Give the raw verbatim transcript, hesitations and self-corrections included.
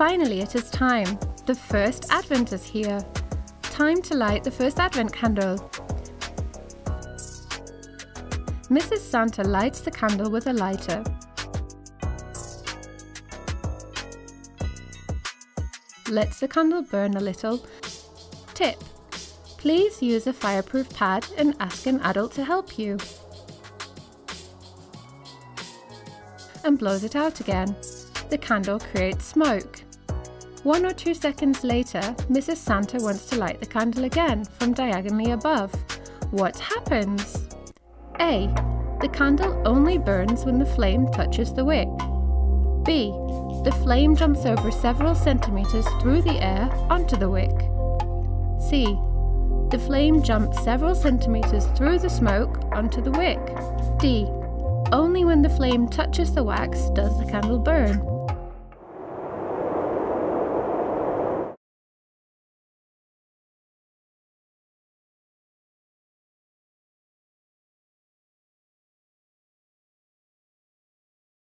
Finally, it is time. The first Advent is here. Time to light the first Advent candle. Missus Santa lights the candle with a lighter. Lets the candle burn a little. Tip: please use a fireproof pad and ask an adult to help you. And blows it out again. The candle creates smoke. One or two seconds later, Missus Santa wants to light the candle again from diagonally above. What happens? A. The candle only burns when the flame touches the wick. B. The flame jumps over several centimeters through the air onto the wick. C. The flame jumps several centimeters through the smoke onto the wick. D. Only when the flame touches the wax does the candle burn.